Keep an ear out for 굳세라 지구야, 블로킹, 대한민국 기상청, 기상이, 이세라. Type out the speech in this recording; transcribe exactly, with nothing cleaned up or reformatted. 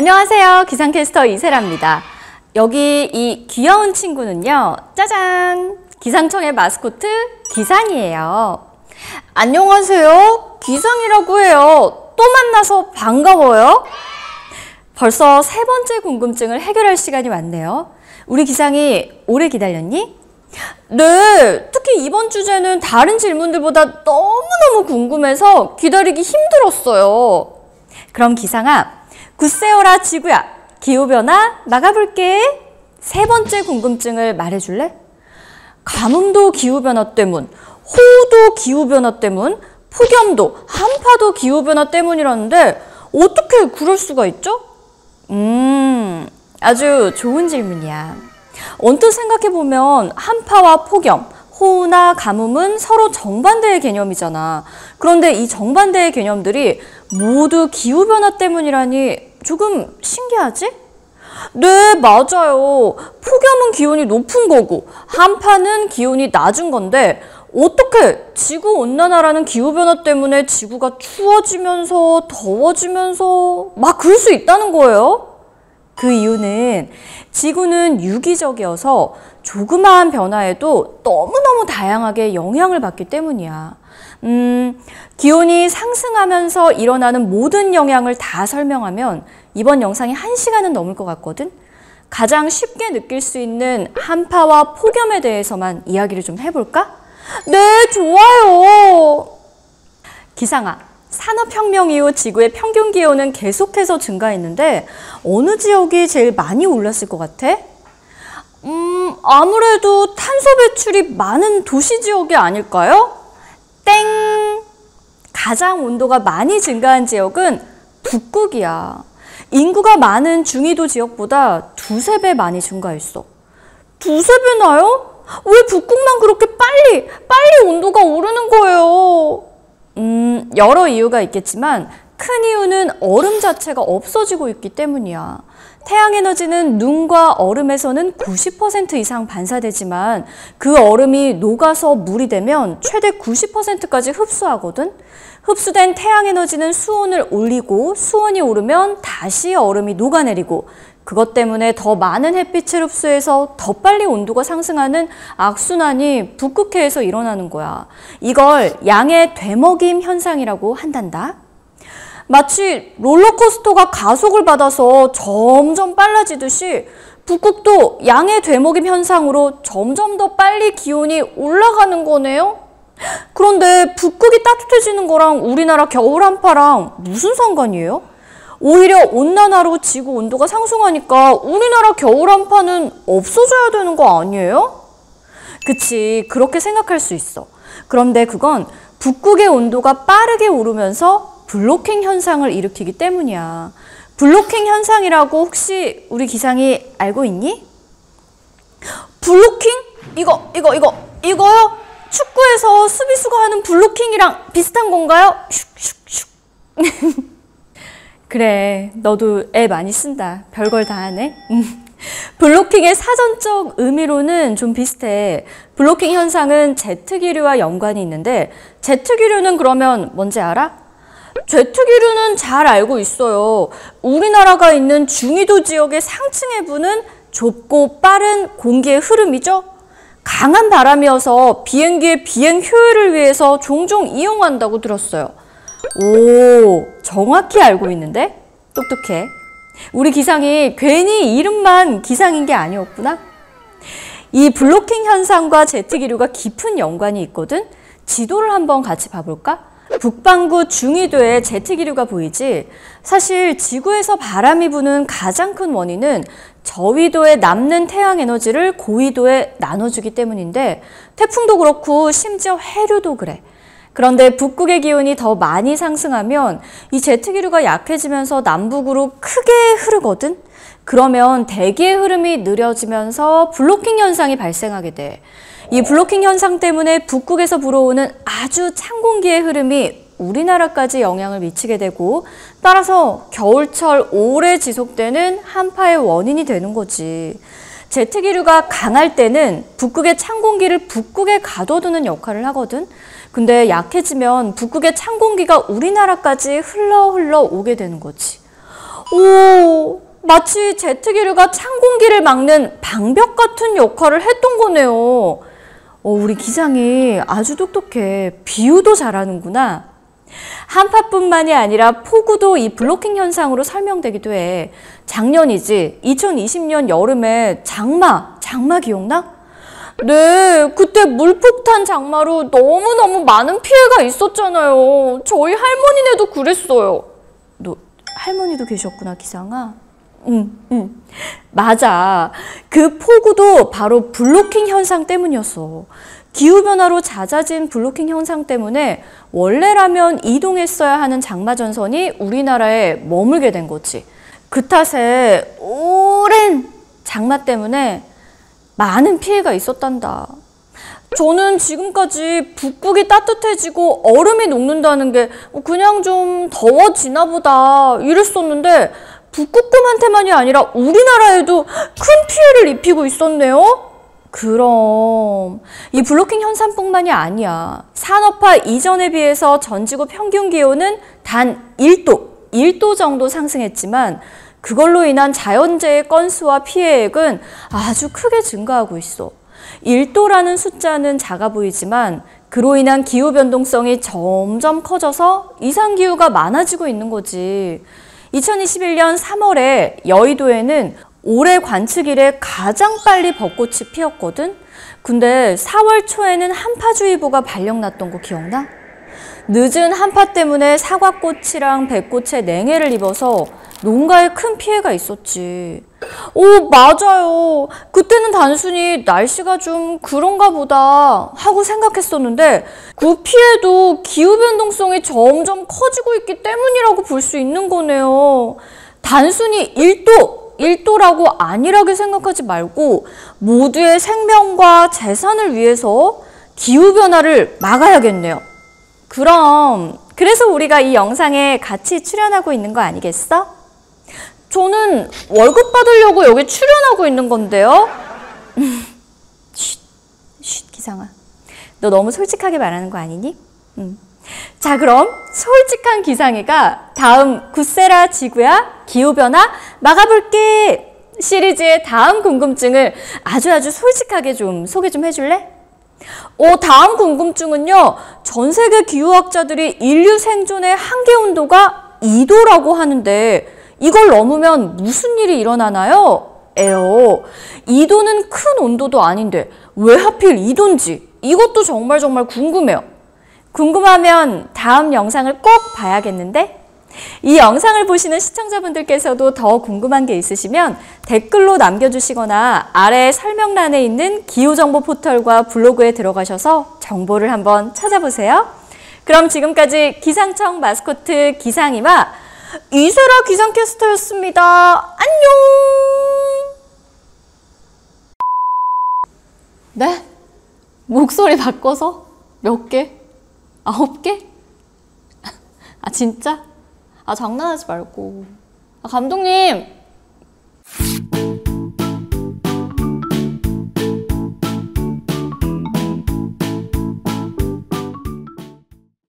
안녕하세요. 기상캐스터 이세라입니다. 여기 이 귀여운 친구는요. 짜잔! 기상청의 마스코트 기상이에요. 안녕하세요. 기상이라고 해요. 또 만나서 반가워요. 벌써 세 번째 궁금증을 해결할 시간이 왔네요. 우리 기상이 오래 기다렸니? 네, 특히 이번 주제는 다른 질문들보다 너무너무 궁금해서 기다리기 힘들었어요. 그럼 기상아, 굳세어라 지구야, 기후변화 막아볼게. 세 번째 궁금증을 말해줄래? 가뭄도 기후변화 때문, 호우도 기후변화 때문, 폭염도, 한파도 기후변화 때문이라는데 어떻게 그럴 수가 있죠? 음, 아주 좋은 질문이야. 언뜻 생각해보면 한파와 폭염, 호우나 가뭄은 서로 정반대의 개념이잖아. 그런데 이 정반대의 개념들이 모두 기후변화 때문이라니 조금 신기하지? 네, 맞아요. 폭염은 기온이 높은 거고 한파는 기온이 낮은 건데 어떻게 지구온난화라는 기후변화 때문에 지구가 추워지면서 더워지면서 막 그럴 수 있다는 거예요? 그 이유는 지구는 유기적이어서 조그마한 변화에도 너무너무 다양하게 영향을 받기 때문이야. 음, 기온이 상승하면서 일어나는 모든 영향을 다 설명하면 이번 영상이 한 시간은 넘을 것 같거든? 가장 쉽게 느낄 수 있는 한파와 폭염에 대해서만 이야기를 좀 해볼까? 네, 좋아요! 기상아. 산업혁명 이후 지구의 평균 기온은 계속해서 증가했는데 어느 지역이 제일 많이 올랐을 것 같아? 음, 아무래도 탄소 배출이 많은 도시 지역이 아닐까요? 땡! 가장 온도가 많이 증가한 지역은 북극이야. 인구가 많은 중위도 지역보다 두세 배 많이 증가했어. 두세 배나요? 왜 북극만 그렇게 빨리, 빨리 온도가 오르는 거예요? 음, 여러 이유가 있겠지만 큰 이유는 얼음 자체가 없어지고 있기 때문이야. 태양에너지는 눈과 얼음에서는 구십 퍼센트 이상 반사되지만 그 얼음이 녹아서 물이 되면 최대 구십 퍼센트까지 흡수하거든. 흡수된 태양에너지는 수온을 올리고 수온이 오르면 다시 얼음이 녹아내리고 그것 때문에 더 많은 햇빛을 흡수해서 더 빨리 온도가 상승하는 악순환이 북극해에서 일어나는 거야. 이걸 양의 되먹임 현상이라고 한단다. 마치 롤러코스터가 가속을 받아서 점점 빨라지듯이 북극도 양의 되먹임 현상으로 점점 더 빨리 기온이 올라가는 거네요. 그런데 북극이 따뜻해지는 거랑 우리나라 겨울 한파랑 무슨 상관이에요? 오히려 온난화로 지구 온도가 상승하니까 우리나라 겨울 한파는 없어져야 되는 거 아니에요? 그치, 그렇게 생각할 수 있어. 그런데 그건 북극의 온도가 빠르게 오르면서 블로킹 현상을 일으키기 때문이야. 블로킹 현상이라고 혹시 우리 기상이 알고 있니? 블로킹? 이거, 이거, 이거, 이거요? 축구에서 수비수가 하는 블로킹이랑 비슷한 건가요? 슉슉슉. 그래, 너도 애 많이 쓴다. 별걸 다 하네. 블로킹의 사전적 의미로는 좀 비슷해. 블로킹 현상은 제트기류와 연관이 있는데 제트기류는 그러면 뭔지 알아? 제트기류는 잘 알고 있어요. 우리나라가 있는 중위도 지역의 상층에 부는 좁고 빠른 공기의 흐름이죠. 강한 바람이어서 비행기의 비행 효율을 위해서 종종 이용한다고 들었어요. 오, 정확히 알고 있는데? 똑똑해. 우리 기상이 괜히 이름만 기상인 게 아니었구나. 이 블로킹 현상과 제트기류가 깊은 연관이 있거든? 지도를 한번 같이 봐볼까? 북반구 중위도에 제트기류가 보이지? 사실 지구에서 바람이 부는 가장 큰 원인은 저위도에 남는 태양에너지를 고위도에 나눠주기 때문인데 태풍도 그렇고 심지어 해류도 그래. 그런데 북극의 기온이 더 많이 상승하면 이 제트기류가 약해지면서 남북으로 크게 흐르거든? 그러면 대기의 흐름이 느려지면서 블로킹 현상이 발생하게 돼. 이 블로킹 현상 때문에 북극에서 불어오는 아주 찬 공기의 흐름이 우리나라까지 영향을 미치게 되고 따라서 겨울철 오래 지속되는 한파의 원인이 되는 거지. 제트기류가 강할 때는 북극의 찬 공기를 북극에 가둬두는 역할을 하거든. 근데 약해지면 북극의 찬 공기가 우리나라까지 흘러 흘러 오게 되는 거지. 오, 마치 제트기류가 찬 공기를 막는 방벽 같은 역할을 했던 거네요. 어, 우리 기상이 아주 똑똑해. 비유도 잘하는구나. 한파뿐만이 아니라 폭우도 이 블로킹 현상으로 설명되기도 해. 작년이지 이천이십 년 여름에 장마, 장마 기억나? 네, 그때 물폭탄 장마로 너무너무 많은 피해가 있었잖아요. 저희 할머니네도 그랬어요. 너 할머니도 계셨구나, 기상아. 응, 응. 맞아. 그 폭우도 바로 블로킹 현상 때문이었어. 기후변화로 잦아진 블로킹 현상 때문에 원래라면 이동했어야 하는 장마전선이 우리나라에 머물게 된 거지. 그 탓에 오랜 장마 때문에 많은 피해가 있었단다. 저는 지금까지 북극이 따뜻해지고 얼음이 녹는다는 게 그냥 좀 더워지나 보다 이랬었는데 북극곰한테만이 아니라 우리나라에도 큰 피해를 입히고 있었네요. 그럼 이 블로킹 현상뿐만이 아니야. 산업화 이전에 비해서 전지구 평균 기온은 단 일 도, 일 도 정도 상승했지만 그걸로 인한 자연재해 건수와 피해액은 아주 크게 증가하고 있어. 일 도라는 숫자는 작아 보이지만 그로 인한 기후 변동성이 점점 커져서 이상기후가 많아지고 있는 거지. 이천이십일 년 삼월에 여의도에는 올해 관측 이래 가장 빨리 벚꽃이 피었거든? 근데 사월 초에는 한파주의보가 발령났던 거 기억나? 늦은 한파 때문에 사과꽃이랑 배꽃에 냉해를 입어서 농가에 큰 피해가 있었지. 오, 맞아요. 그때는 단순히 날씨가 좀 그런가 보다 하고 생각했었는데 그 피해도 기후변동성이 점점 커지고 있기 때문이라고 볼 수 있는 거네요. 단순히 일 도, 일 도라고 안일하게 생각하지 말고 모두의 생명과 재산을 위해서 기후변화를 막아야겠네요. 그럼 그래서 우리가 이 영상에 같이 출연하고 있는 거 아니겠어? 저는 월급 받으려고 여기 출연하고 있는 건데요. 쉿, 쉿, 기상아. 너 너무 솔직하게 말하는 거 아니니? 음. 자, 그럼 솔직한 기상이가 다음 굿세라 지구야 기후변화 막아볼게 시리즈의 다음 궁금증을 아주 아주 솔직하게 좀 소개 좀 해줄래? 어, 다음 궁금증은요, 전 세계 기후학자들이 인류 생존의 한계 온도가 이 도라고 하는데 이걸 넘으면 무슨 일이 일어나나요? 에요. 이 도는 큰 온도도 아닌데 왜 하필 이 도인지 이것도 정말 정말 궁금해요. 궁금하면 다음 영상을 꼭 봐야겠는데? 이 영상을 보시는 시청자분들께서도 더 궁금한 게 있으시면 댓글로 남겨주시거나 아래 설명란에 있는 기후정보 포털과 블로그에 들어가셔서 정보를 한번 찾아보세요. 그럼 지금까지 기상청 마스코트 기상이와 이세라 기상캐스터였습니다. 안녕! 네? 목소리 바꿔서 몇 개? 아홉 개? 아, 진짜? 아, 장난하지 말고. 아, 감독님!